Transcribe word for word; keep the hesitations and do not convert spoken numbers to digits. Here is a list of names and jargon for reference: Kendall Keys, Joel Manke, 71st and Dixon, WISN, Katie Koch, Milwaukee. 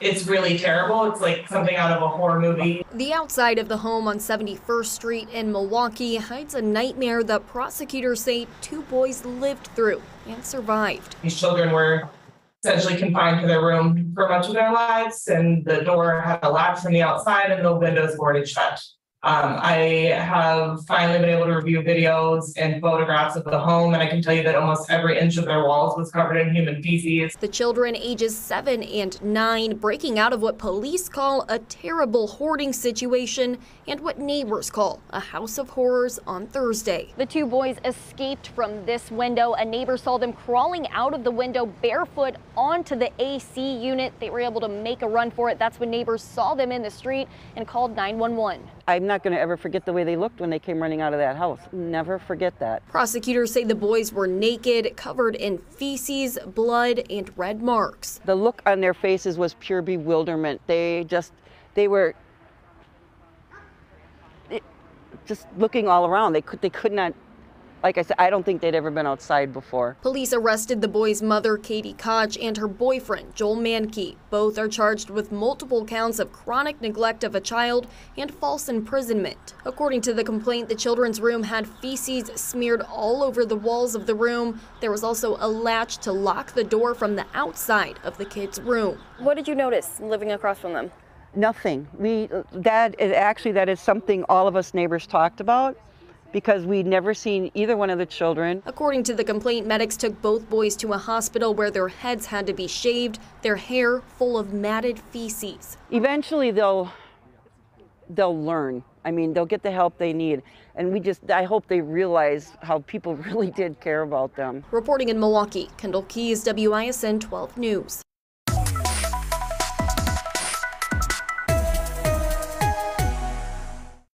it's really terrible. It's like something out of a horror movie. The outside of the home on seventy-first street in Milwaukee hides a nightmare that prosecutors say two boys lived through and survived. These children were essentially confined to their room for much of their lives, and the door had a latch from the outside and the windows boarded shut. Um, I have finally been able to review videos and photographs of the home, and I can tell you that almost every inch of their walls was covered in human feces. The children ages seven and nine breaking out of what police call a terrible hoarding situation and what neighbors call a house of horrors on Thursday. The two boys escaped from this window. A neighbor saw them crawling out of the window barefoot onto the A C unit. They were able to make a run for it. That's when neighbors saw them in the street and called nine one one. I'm not going to ever forget the way they looked when they came running out of that house. Never forget that. Prosecutors say the boys were naked, covered in feces, blood, and red marks. The look on their faces was pure bewilderment. They just, they were it, just looking all around. They could, they could not. Like I said, I don't think they'd ever been outside before. Police arrested the boys' mother, Katie Koch, and her boyfriend, Joel Manke. Both are charged with multiple counts of chronic neglect of a child and false imprisonment. According to the complaint, the children's room had feces smeared all over the walls of the room. There was also a latch to lock the door from the outside of the kids' room. What did you notice living across from them? Nothing. We, that is actually, that is something all of us neighbors talked about, because we'd never seen either one of the children. According to the complaint, medics took both boys to a hospital where their heads had to be shaved, their hair full of matted feces. Eventually they'll, they'll learn. I mean, they'll get the help they need. And we just, I hope they realize how people really did care about them. Reporting in Milwaukee, Kendall Keys, W I S N twelve News.